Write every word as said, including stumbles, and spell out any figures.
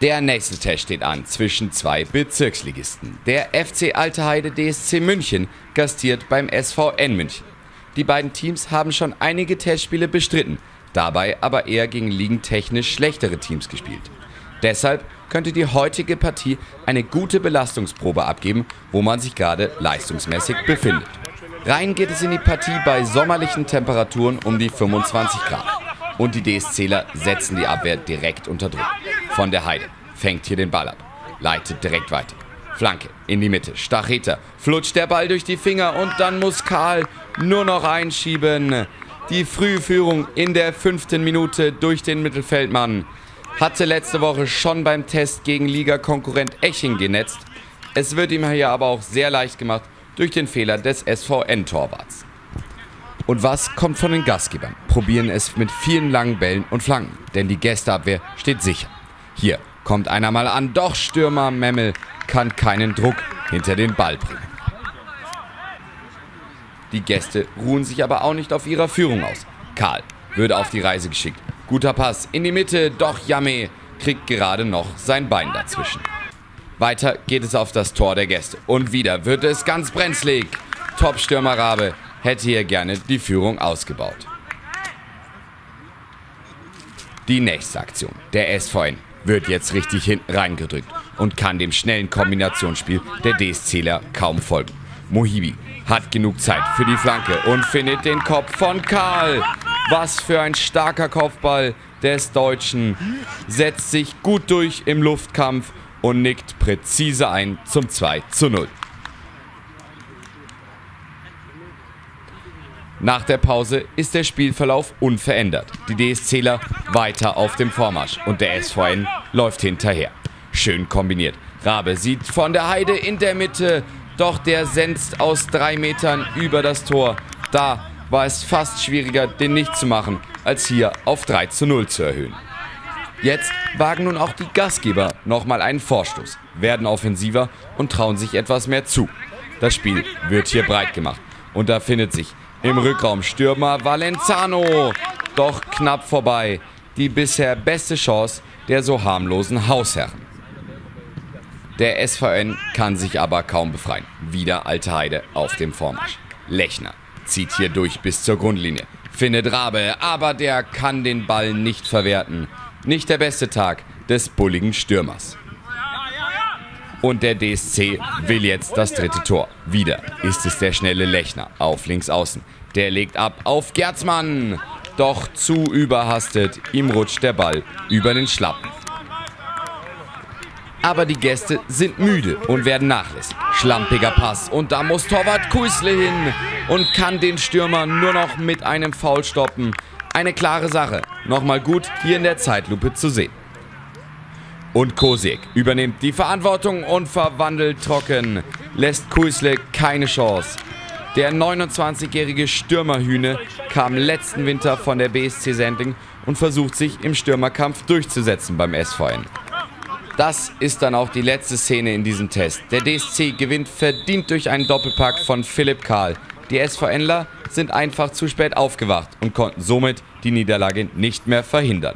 Der nächste Test steht an zwischen zwei Bezirksligisten. Der F C Alte-Haide D S C München gastiert beim S V N München. Die beiden Teams haben schon einige Testspiele bestritten, dabei aber eher gegen ligentechnisch schlechtere Teams gespielt. Deshalb könnte die heutige Partie eine gute Belastungsprobe abgeben, wo man sich gerade leistungsmäßig befindet. Rein geht es in die Partie bei sommerlichen Temperaturen um die fünfundzwanzig Grad. Und die DSCler setzen die Abwehr direkt unter Druck. Von der Heide fängt hier den Ball ab, leitet direkt weiter. Flanke in die Mitte, Stacheter, flutscht der Ball durch die Finger und dann muss Kahl nur noch einschieben. Die Frühführung in der fünften Minute durch den Mittelfeldmann hatte letzte Woche schon beim Test gegen Liga-Konkurrent Eching genetzt. Es wird ihm hier aber auch sehr leicht gemacht durch den Fehler des S V N-Torwarts. Und was kommt von den Gastgebern? Probieren es mit vielen langen Bällen und Flanken, denn die Gästeabwehr steht sicher. Hier kommt einer mal an, doch Stürmer Memmel kann keinen Druck hinter den Ball bringen. Die Gäste ruhen sich aber auch nicht auf ihrer Führung aus. Kahl wird auf die Reise geschickt. Guter Pass in die Mitte, doch Jammeh kriegt gerade noch sein Bein dazwischen. Weiter geht es auf das Tor der Gäste und wieder wird es ganz brenzlig. Top-Stürmer Rabe hätte hier gerne die Führung ausgebaut. Die nächste Aktion. Der S V N wird jetzt richtig hinten reingedrückt und kann dem schnellen Kombinationsspiel der DSCler kaum folgen. Mohibi hat genug Zeit für die Flanke und findet den Kopf von Kahl. Was für ein starker Kopfball des Deutschen. Setzt sich gut durch im Luftkampf und nickt präzise ein zum zwei zu null. Nach der Pause ist der Spielverlauf unverändert. Die DSCler weiter auf dem Vormarsch und der S V N läuft hinterher. Schön kombiniert. Rabe sieht von der Heide in der Mitte, doch der senzt aus drei Metern über das Tor. Da war es fast schwieriger, den nicht zu machen, als hier auf drei zu null zu erhöhen. Jetzt wagen nun auch die Gastgeber nochmal einen Vorstoß, werden offensiver und trauen sich etwas mehr zu. Das Spiel wird hier breit gemacht und da findet sich im Rückraum Stürmer Valanzano, doch knapp vorbei. Die bisher beste Chance der so harmlosen Hausherren. Der S V N kann sich aber kaum befreien. Wieder Alte-Haide auf dem Vormarsch. Lechner zieht hier durch bis zur Grundlinie. Findet Rabe, aber der kann den Ball nicht verwerten. Nicht der beste Tag des bulligen Stürmers. Und der D S C will jetzt das dritte Tor. Wieder ist es der schnelle Lechner auf links außen. Der legt ab auf Gertsmann. Doch zu überhastet, ihm rutscht der Ball über den Schlappen. Aber die Gäste sind müde und werden nachlässig. Schlampiger Pass und da muss Torwart Kuisle hin und kann den Stürmer nur noch mit einem Foul stoppen. Eine klare Sache. Nochmal gut hier in der Zeitlupe zu sehen. Und Kohsiek übernimmt die Verantwortung und verwandelt trocken. Lässt Kuisle keine Chance. Der neunundzwanzigjährige Stürmerhühne kam letzten Winter von der B S C Sendling und versucht sich im Stürmerkampf durchzusetzen beim S V N. Das ist dann auch die letzte Szene in diesem Test. Der D S C gewinnt verdient durch einen Doppelpack von Philipp Kahl. Die SVNler sind einfach zu spät aufgewacht und konnten somit die Niederlage nicht mehr verhindern.